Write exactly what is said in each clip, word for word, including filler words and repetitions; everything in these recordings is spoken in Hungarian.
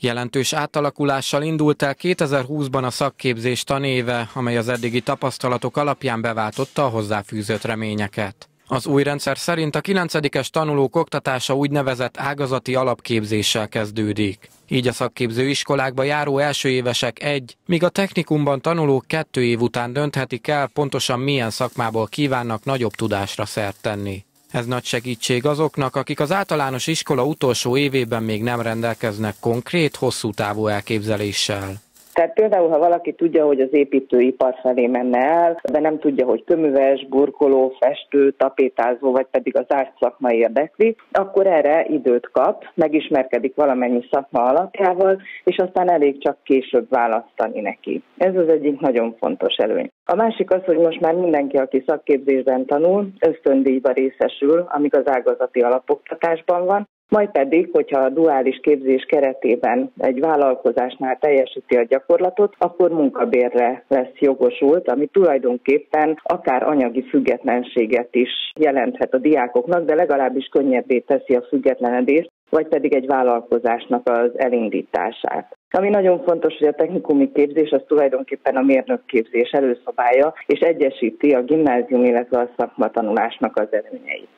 Jelentős átalakulással indult el kétezer-húszban a szakképzés tanéve, amely az eddigi tapasztalatok alapján beváltotta a hozzáfűzött reményeket. Az új rendszer szerint a kilencedikes tanulók oktatása úgynevezett ágazati alapképzéssel kezdődik. Így a szakképző iskolákba járó elsőévesek egy, míg a technikumban tanulók kettő év után dönthetik el, pontosan milyen szakmából kívánnak nagyobb tudásra szert tenni. Ez nagy segítség azoknak, akik az általános iskola utolsó évében még nem rendelkeznek konkrét, hosszú távú elképzeléssel. Tehát például, ha valaki tudja, hogy az építőipar felé menne el, de nem tudja, hogy köműves, burkoló, festő, tapétázó, vagy pedig az árt szakma érdekli, akkor erre időt kap, megismerkedik valamennyi szakma alapjával, és aztán elég csak később választani neki. Ez az egyik nagyon fontos előny. A másik az, hogy most már mindenki, aki szakképzésben tanul, ösztöndíjba részesül, amíg az ágazati alapoktatásban van. Majd pedig, hogyha a duális képzés keretében egy vállalkozásnál teljesíti a gyakorlatot, akkor munkabérre lesz jogosult, ami tulajdonképpen akár anyagi függetlenséget is jelenthet a diákoknak, de legalábbis könnyebbé teszi a függetlenedést, vagy pedig egy vállalkozásnak az elindítását. Ami nagyon fontos, hogy a technikumi képzés az tulajdonképpen a mérnökképzés előszobája, és egyesíti a gimnázium, illetve a szakmatanulásnak az előnyeit.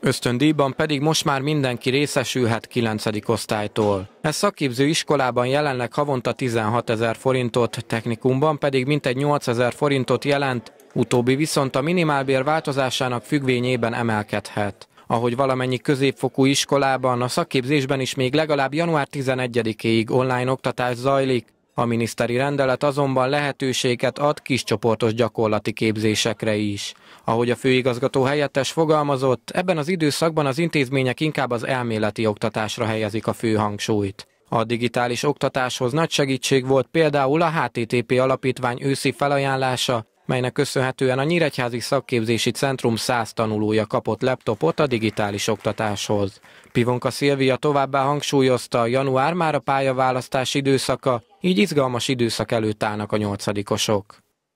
Ösztöndíjban pedig most már mindenki részesülhet kilencedik osztálytól. Ez szakképző iskolában jelenleg havonta tizenhatezer forintot, technikumban pedig mintegy nyolcezer forintot jelent, utóbbi viszont a minimálbér változásának függvényében emelkedhet. Ahogy valamennyi középfokú iskolában, a szakképzésben is még legalább január tizenegyedikéig online oktatás zajlik, a miniszteri rendelet azonban lehetőséget ad kiscsoportos gyakorlati képzésekre is. Ahogy a főigazgató helyettes fogalmazott, ebben az időszakban az intézmények inkább az elméleti oktatásra helyezik a fő hangsúlyt. A digitális oktatáshoz nagy segítség volt például a há té té pé alapítvány őszi felajánlása, melynek köszönhetően a Nyíregyházi Szakképzési Centrum száz tanulója kapott laptopot a digitális oktatáshoz. Pivonka Szilvia továbbá hangsúlyozta, január már a pályaválasztás időszaka, így izgalmas időszak előtt állnak a nyolcadikosok.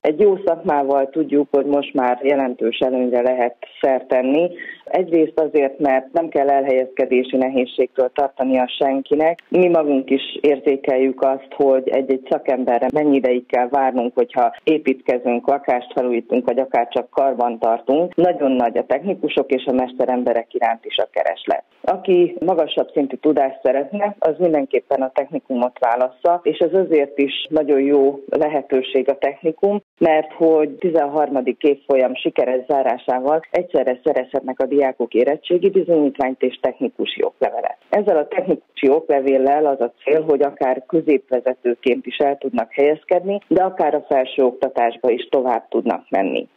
Egy jó szakmával tudjuk, hogy most már jelentős előnyre lehet szert tenni. Egyrészt azért, mert nem kell elhelyezkedési nehézségtől tartania senkinek. Mi magunk is érzékeljük azt, hogy egy-egy szakemberre mennyi ideig kell várnunk, hogyha építkezünk, lakást felújítunk, vagy akár csak karban tartunk. Nagyon nagy a technikusok és a mesteremberek iránt is a kereslet. Aki magasabb szintű tudást szeretne, az mindenképpen a technikumot válassza, és ez azért is nagyon jó lehetőség a technikum, mert hogy tizenharmadik évfolyam sikeres zárásával egyszerre szerezhetnek a diákok érettségi bizonyítványt és technikusi oklevelet. Ezzel a technikusi oklevéllel az a cél, hogy akár középvezetőként is el tudnak helyezkedni, de akár a felsőoktatásba is tovább tudnak menni.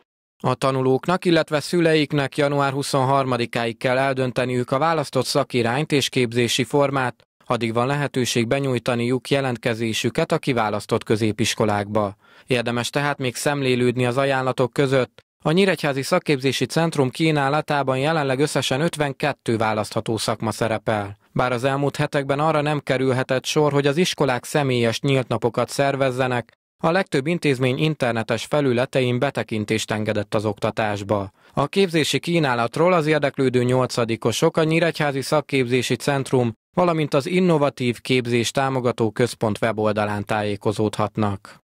A tanulóknak, illetve szüleiknek január huszonharmadikáig kell eldönteniük a választott szakirányt és képzési formát, addig van lehetőség benyújtaniuk jelentkezésüket a kiválasztott középiskolákba. Érdemes tehát még szemlélődni az ajánlatok között. A Nyíregyházi Szakképzési Centrum kínálatában jelenleg összesen ötvenkét választható szakma szerepel. Bár az elmúlt hetekben arra nem kerülhetett sor, hogy az iskolák személyes nyílt napokat szervezzenek, a legtöbb intézmény internetes felületein betekintést engedett az oktatásba. A képzési kínálatról az érdeklődő nyolcadikosok a Nyíregyházi Szakképzési Centrum, valamint az Innovatív Képzés Támogató Központ weboldalán tájékozódhatnak.